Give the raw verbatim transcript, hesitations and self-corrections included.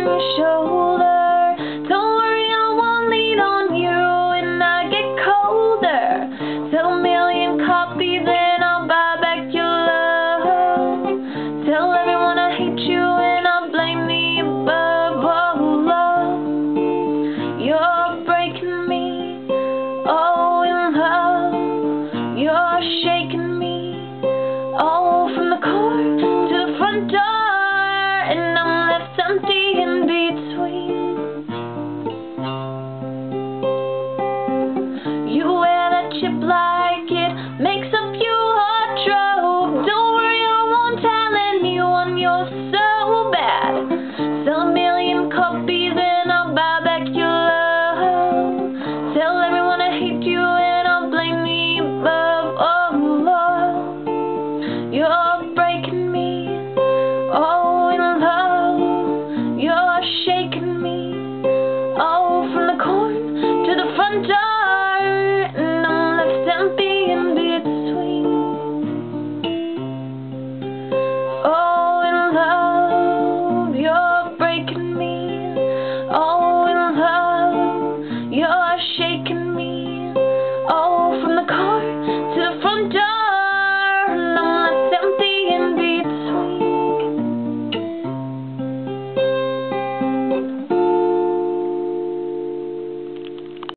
on your shoulder. Don't worry, I won't lean on you and I get colder. Sell a million copies and I'll buy back your love. Tell everyone I hate you and I'll blame the above. Oh, love, you're breaking me. Oh, in love, you're shaking me. Oh, from the court to the front door, and I'm left empty.